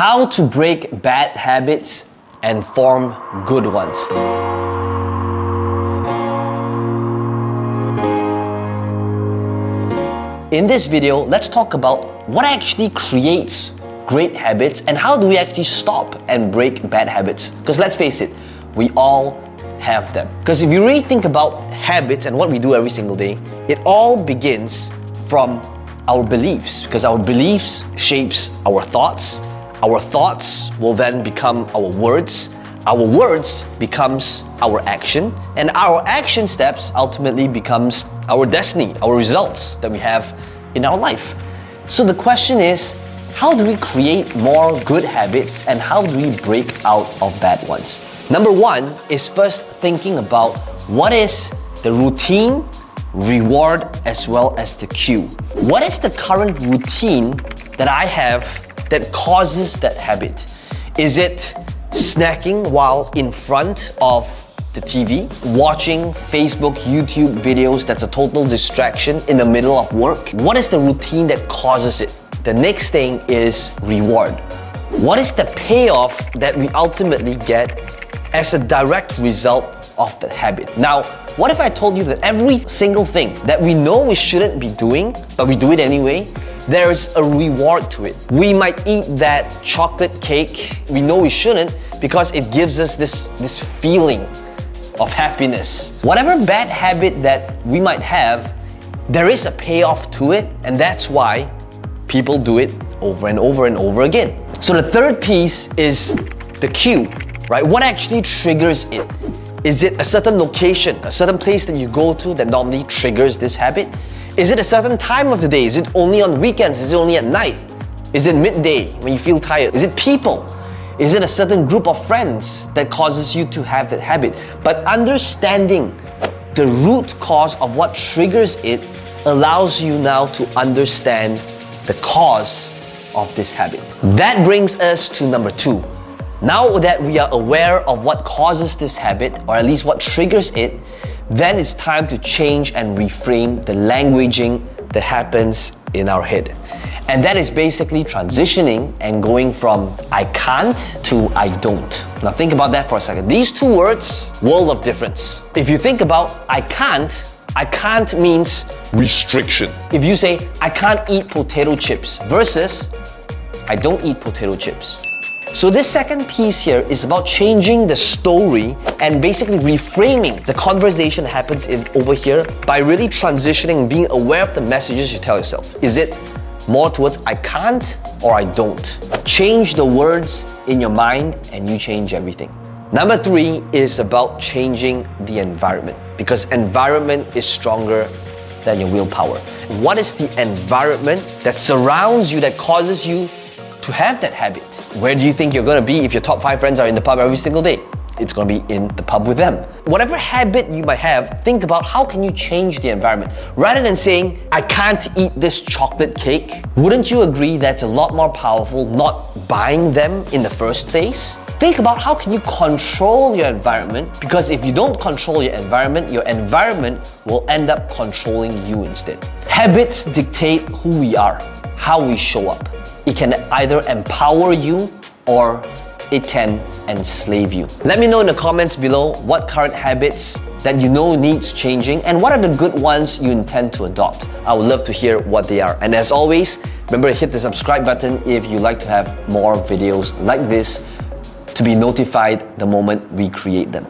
How to break bad habits and form good ones. In this video, let's talk about what actually creates great habits and how do we actually stop and break bad habits. Because let's face it, we all have them. Because if you really think about habits and what we do every single day, it all begins from our beliefs, because our beliefs shapes our thoughts. Our thoughts will then become our words becomes our action, and our action steps ultimately becomes our destiny, our results that we have in our life. So the question is, how do we create more good habits and how do we break out of bad ones? Number one is first thinking about what is the routine, reward, as well as the cue. What is the current routine that I have that causes that habit? Is it snacking while in front of the TV? Watching Facebook, YouTube videos that's a total distraction in the middle of work? What is the routine that causes it? The next thing is reward. What is the payoff that we ultimately get as a direct result of the habit? Now, what if I told you that every single thing that we know we shouldn't be doing, but we do it anyway, there's a reward to it. We might eat that chocolate cake. We know we shouldn't because it gives us this feeling of happiness. Whatever bad habit that we might have, there is a payoff to it, and that's why people do it over and over and over again. So the third piece is the cue, right? What actually triggers it? Is it a certain location, a certain place that you go to that normally triggers this habit? Is it a certain time of the day? Is it only on weekends? Is it only at night? Is it midday when you feel tired? Is it people? Is it a certain group of friends that causes you to have that habit? But understanding the root cause of what triggers it allows you now to understand the cause of this habit. That brings us to number two. Now that we are aware of what causes this habit, or at least what triggers it, then it's time to change and reframe the languaging that happens in our head. And that is basically transitioning and going from I can't to I don't. Now think about that for a second. These two words, world of difference. If you think about I can't means restriction. If you say I can't eat potato chips versus I don't eat potato chips. So this second piece here is about changing the story and basically reframing the conversation that happens over here by really transitioning, being aware of the messages you tell yourself. Is it more towards I can't or I don't? Change the words in your mind and you change everything. Number three is about changing the environment, because environment is stronger than your willpower. What is the environment that surrounds you that causes you to have that habit? Where do you think you're gonna be if your top 5 friends are in the pub every single day? It's gonna be in the pub with them. Whatever habit you might have, think about how can you change the environment. Rather than saying, I can't eat this chocolate cake, wouldn't you agree that's a lot more powerful not buying them in the first place? Think about how can you control your environment, because if you don't control your environment will end up controlling you instead. Habits dictate who we are, how we show up. It can either empower you or it can enslave you. Let me know in the comments below what current habits that you know needs changing and what are the good ones you intend to adopt. I would love to hear what they are. And as always, remember to hit the subscribe button if you like to have more videos like this to be notified the moment we create them.